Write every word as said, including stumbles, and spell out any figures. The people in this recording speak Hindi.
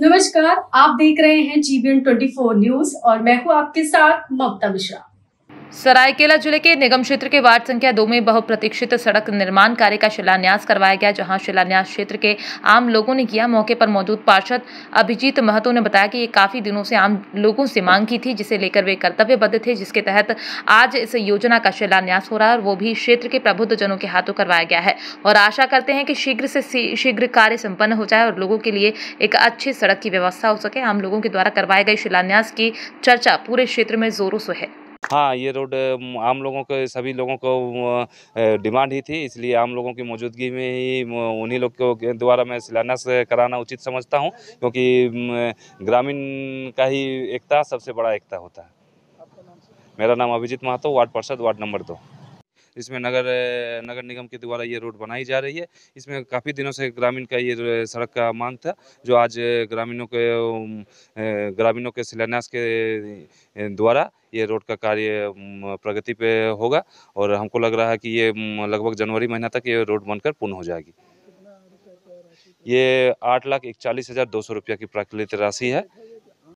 नमस्कार, आप देख रहे हैं जीबीएन ट्वेंटी फोर न्यूज और मैं हूं आपके साथ ममता मिश्रा। सरायकेला जिले के निगम क्षेत्र के वार्ड संख्या दो में बहुप्रतीक्षित सड़क निर्माण कार्य का शिलान्यास करवाया गया, जहां शिलान्यास क्षेत्र के आम लोगों ने किया। मौके पर मौजूद पार्षद अभिजीत महतो ने बताया कि ये काफी दिनों से आम लोगों से मांग की थी, जिसे लेकर वे कर्तव्यबद्ध थे, जिसके तहत आज इस योजना का शिलान्यास हो रहा है और वो भी क्षेत्र के प्रबुद्ध जनों के हाथों करवाया गया है। और आशा करते हैं कि शीघ्र से शीघ्र कार्य सम्पन्न हो जाए और लोगों के लिए एक अच्छी सड़क की व्यवस्था हो सके। आम लोगों के द्वारा करवाए गए शिलान्यास की चर्चा पूरे क्षेत्र में जोरों से है। हाँ, ये रोड आम लोगों के सभी लोगों को डिमांड ही थी, इसलिए आम लोगों की मौजूदगी में ही उन्हीं लोग के द्वारा मैं शिलान्यास कराना उचित समझता हूँ, क्योंकि ग्रामीण का ही एकता सबसे बड़ा एकता होता है। मेरा नाम अभिजीत महतो, वार्ड पार्षद वार्ड नंबर दो। इसमें नगर नगर निगम के द्वारा ये रोड बनाई जा रही है। इसमें काफ़ी दिनों से ग्रामीण का ये सड़क का मांग था, जो आज ग्रामीणों के ग्रामीणों के शिलान्यास के द्वारा ये रोड का कार्य प्रगति पे होगा और हमको लग रहा है कि ये लगभग जनवरी महीना तक ये रोड बनकर पूर्ण हो जाएगी। ये आठ लाख इकतालीस हज़ार दो सौ रुपया की प्राकृतिक राशि है।